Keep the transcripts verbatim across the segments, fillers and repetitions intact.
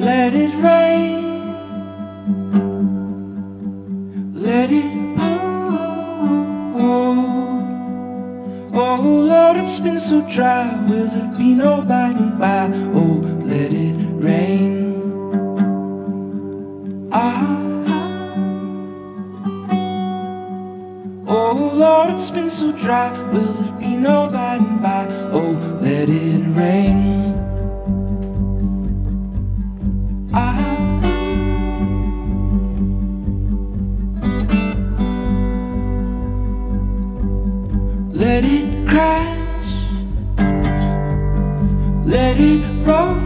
Let it rain, let it pour. Oh Lord, it's been so dry, will there be no by and by? Oh, let it rain. Ah. Oh Lord, it's been so dry, will there be no by and by? Oh, let it rain. I let it crash, let it roll.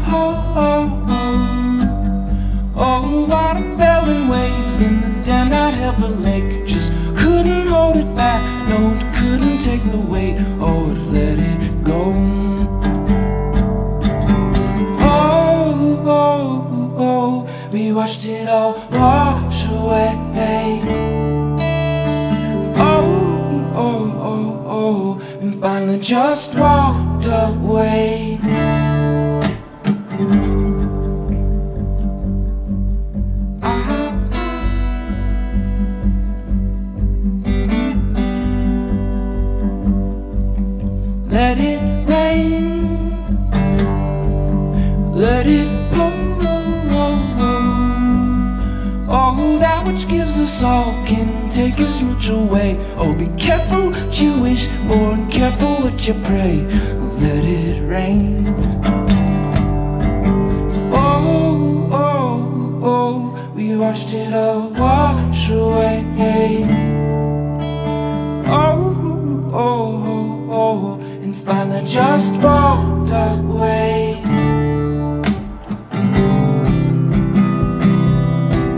Oh, water fell in waves in the dam that held the lake, just couldn't hold it back, no, it couldn't take the weight. Oh, it let it go. Oh, oh, oh, we watched it all wash away. Oh, oh, oh, oh, and finally just walked away. Let it rain, let it pour. Oh, that which gives us all can take as much away. Oh, be careful what you wish for and careful what you pray. Let it rain. Oh, oh, oh, we watched it all wash away. Oh, oh, oh, oh, and finally just walked away.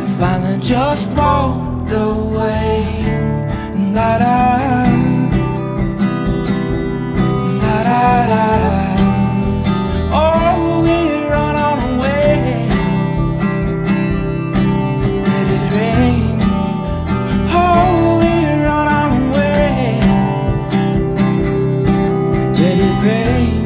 And finally just walked away. La da da da da. Oh, we run on away. Let it rain. Oh, we run on away. Let it rain.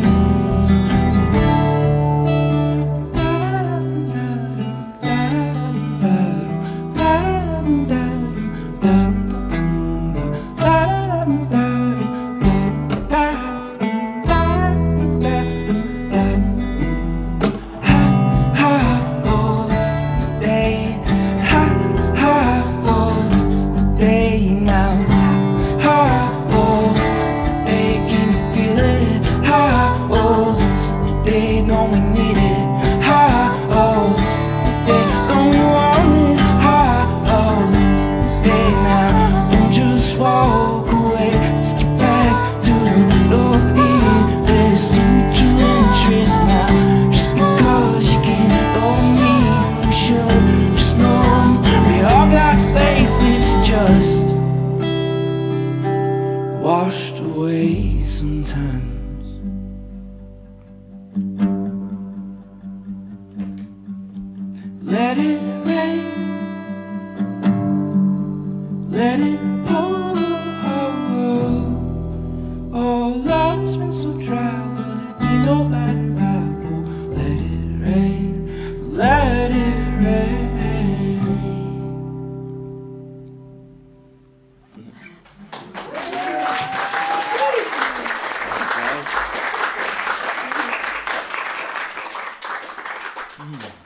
Washed away sometimes. Let it rain, let it pour. Oh, love's been so dry, will there be no light in my bowl? Let it rain, let it rain. Mm.